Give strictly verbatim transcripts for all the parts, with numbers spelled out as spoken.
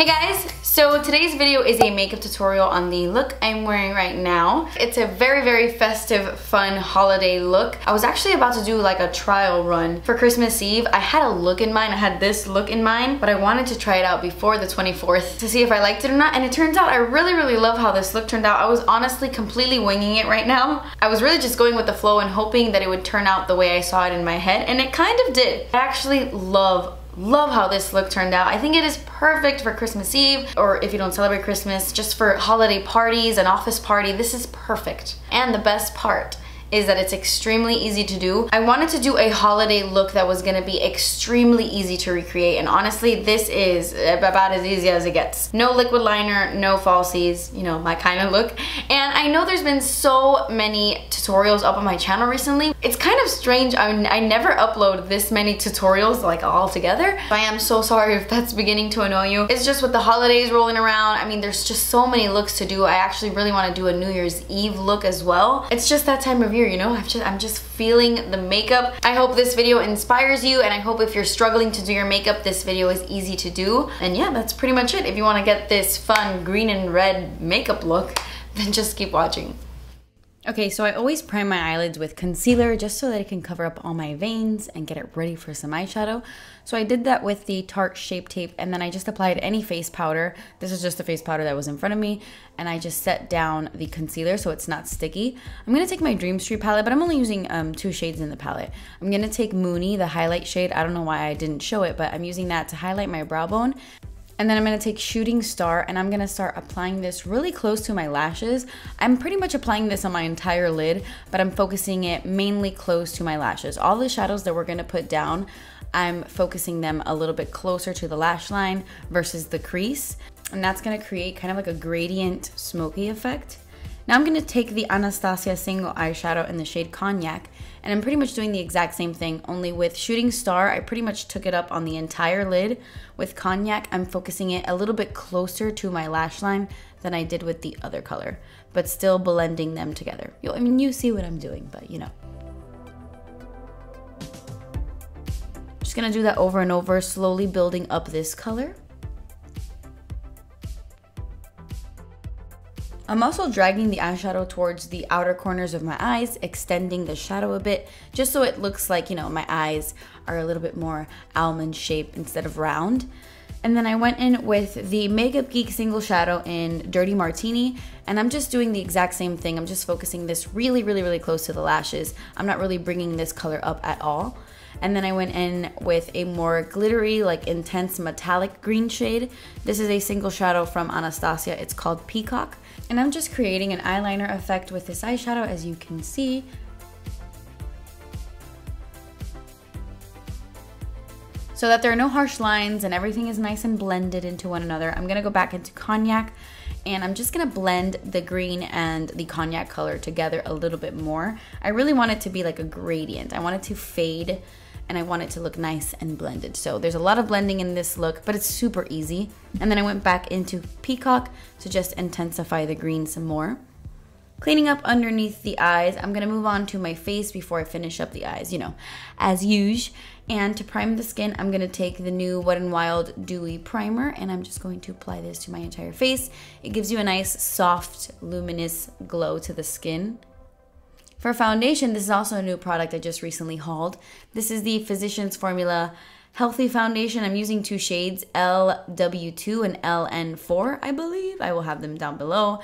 Hey guys, so today's video is a makeup tutorial on the look I'm wearing right now. It's a very, very festive, fun holiday look. I was actually about to do like a trial run for Christmas Eve. I had a look in mind, I had this look in mind, but I wanted to try it out before the twenty-fourth to see if I liked it or not. And it turns out I really, really love how this look turned out. I was honestly completely winging it right now. I was really just going with the flow and hoping that it would turn out the way I saw it in my head, and it kind of did. I actually love Love how this look turned out. I think it is perfect for Christmas Eve, or if you don't celebrate Christmas, just for holiday parties, an office party. This is perfect. And the best part is that it's extremely easy to do. I wanted to do a holiday look that was gonna be extremely easy to recreate, and honestly, this is about as easy as it gets. No liquid liner, no falsies, you know, my kind of look. And I know there's been so many tutorials up on my channel recently. It's kind of strange, I, I never upload this many tutorials like all together. I am so sorry if that's beginning to annoy you. It's just with the holidays rolling around, I mean, there's just so many looks to do. I actually really wanna do a New Year's Eve look as well. It's just that time of year. You know, I've just, I'm just feeling the makeup. I hope this video inspires you, and I hope if you're struggling to do your makeup, this video is easy to do. And yeah, that's pretty much it. If you want to get this fun green and red makeup look, then just keep watching. Okay, so I always prime my eyelids with concealer just so that it can cover up all my veins and get it ready for some eyeshadow. So I did that with the Tarte Shape Tape, and then I just applied any face powder. This is just the face powder that was in front of me, and I just set down the concealer so it's not sticky. I'm going to take my Dream Street palette, but I'm only using um, two shades in the palette. I'm going to take Mooney, the highlight shade. I don't know why I didn't show it, but I'm using that to highlight my brow bone. And then I'm gonna take Shooting Star, and I'm gonna start applying this really close to my lashes. I'm pretty much applying this on my entire lid, but I'm focusing it mainly close to my lashes. All the shadows that we're gonna put down, I'm focusing them a little bit closer to the lash line versus the crease. And that's gonna create kind of like a gradient smoky effect. Now I'm gonna take the Anastasia single eyeshadow in the shade Cognac, and I'm pretty much doing the exact same thing, only with Shooting Star, I pretty much took it up on the entire lid. With Cognac, I'm focusing it a little bit closer to my lash line than I did with the other color, but still blending them together. You'll, I mean, you see what I'm doing, but you know. Just gonna do that over and over, slowly building up this color. I'm also dragging the eyeshadow towards the outer corners of my eyes, extending the shadow a bit, just so it looks like, you know, my eyes are a little bit more almond shaped instead of round. And then I went in with the Makeup Geek single shadow in Dirty Martini, and I'm just doing the exact same thing. I'm just focusing this really, really, really close to the lashes. I'm not really bringing this color up at all. And then I went in with a more glittery, like intense metallic green shade. This is a single shadow from Anastasia. It's called Peacock. And I'm just creating an eyeliner effect with this eyeshadow, as you can see. So that there are no harsh lines and everything is nice and blended into one another, I'm gonna go back into Cognac, and I'm just gonna blend the green and the cognac color together a little bit more. I really want it to be like a gradient. I want it to fade, and I want it to look nice and blended. So there's a lot of blending in this look, but it's super easy. And then I went back into Peacock to just intensify the green some more. Cleaning up underneath the eyes, I'm gonna move on to my face before I finish up the eyes, you know, as usual. And to prime the skin, I'm gonna take the new Wet n Wild Dewy Primer, and I'm just going to apply this to my entire face. It gives you a nice, soft, luminous glow to the skin. For foundation, this is also a new product I just recently hauled. This is the Physician's Formula Healthy Foundation. I'm using two shades, L W two and L N four, I believe. I will have them down below.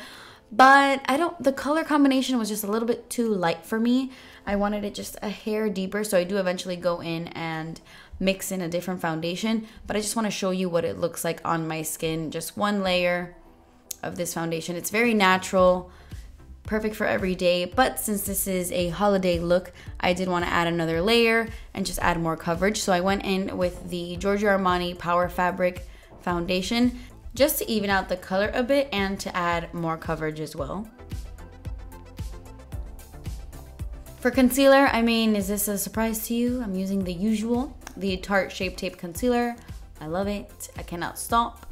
But I don't, the color combination was just a little bit too light for me. I wanted it just a hair deeper, so I do eventually go in and mix in a different foundation, but I just want to show you what it looks like on my skin. Just one layer of this foundation. It's very natural, perfect for every day, but since this is a holiday look, I did want to add another layer and just add more coverage. So I went in with the Giorgio Armani Power Fabric Foundation, just to even out the color a bit and to add more coverage as well. For concealer, I mean, is this a surprise to you? I'm using the usual, the Tarte Shape Tape Concealer. I love it, I cannot stop.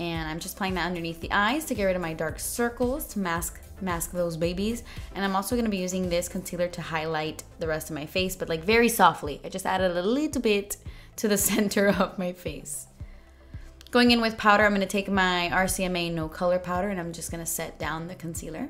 And I'm just applying that underneath the eyes to get rid of my dark circles, to mask, mask those babies. And I'm also gonna be using this concealer to highlight the rest of my face, but like very softly. I just added a little bit to the center of my face. Going in with powder, I'm gonna take my R C M A No Color Powder and I'm just gonna set down the concealer.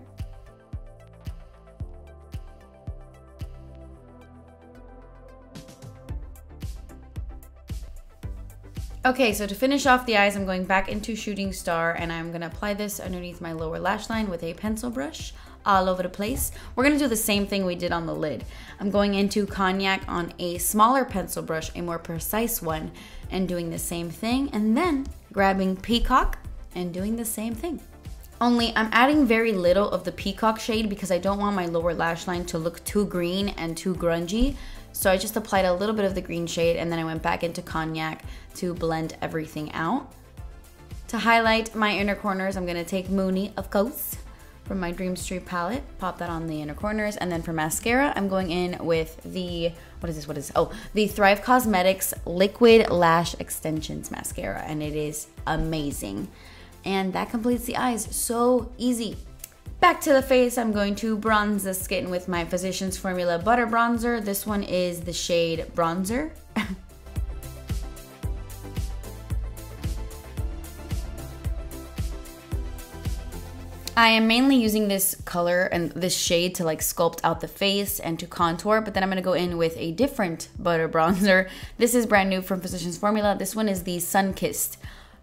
Okay, so to finish off the eyes, I'm going back into Shooting Star and I'm gonna apply this underneath my lower lash line with a pencil brush all over the place. We're gonna do the same thing we did on the lid. I'm going into Cognac on a smaller pencil brush, a more precise one, and doing the same thing, and then grabbing Peacock and doing the same thing. Only I'm adding very little of the Peacock shade because I don't want my lower lash line to look too green and too grungy. So I just applied a little bit of the green shade and then I went back into Cognac to blend everything out. To highlight my inner corners, I'm gonna take Mooney, of course, from my Dream Street palette, pop that on the inner corners, and then for mascara, I'm going in with the, what is this, what is this? Oh, the Thrive Causemetics Liquid Lash Extensions Mascara, and it is amazing. And that completes the eyes, so easy. Back to the face, I'm going to bronze the skin with my Physician's Formula Butter Bronzer. This one is the shade Bronzer. I am mainly using this color and this shade to like sculpt out the face and to contour, but then I'm gonna go in with a different butter bronzer. This is brand new from Physician's Formula. This one is the Sun-Kissed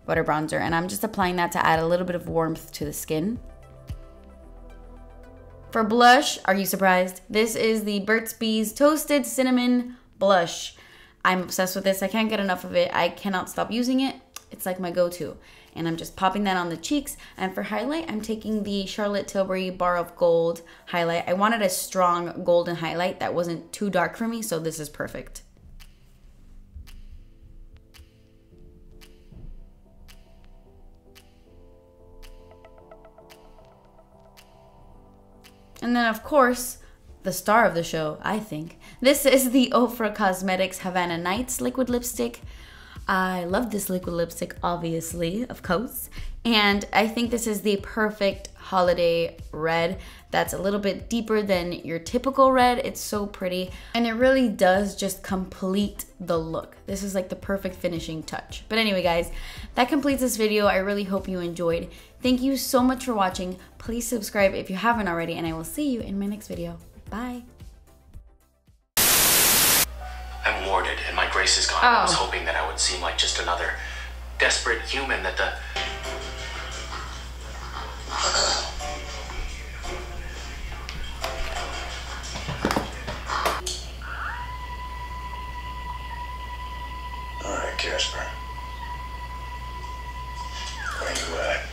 Butter Bronzer, and I'm just applying that to add a little bit of warmth to the skin. For blush, are you surprised? This is the Burt's Bees Toasted Cinnamon Blush. I'm obsessed with this. I can't get enough of it. I cannot stop using it. It's like my go-to. And I'm just popping that on the cheeks. And for highlight, I'm taking the Charlotte Tilbury Bar of Gold highlight. I wanted a strong golden highlight that wasn't too dark for me, so this is perfect. And then, of course, the star of the show, I think. This is the Ofra Cosmetics Havana Nights Liquid Lipstick. I love this liquid lipstick, obviously, of course. And I think this is the perfect holiday red that's a little bit deeper than your typical red. It's so pretty. And it really does just complete the look. This is like the perfect finishing touch. But anyway, guys, that completes this video. I really hope you enjoyed. Thank you so much for watching. Please subscribe if you haven't already, and I will see you in my next video. Bye. I'm warded and my grace is gone. Oh. I was hoping that I would seem like just another desperate human that the... All right, Casper. Are you, uh...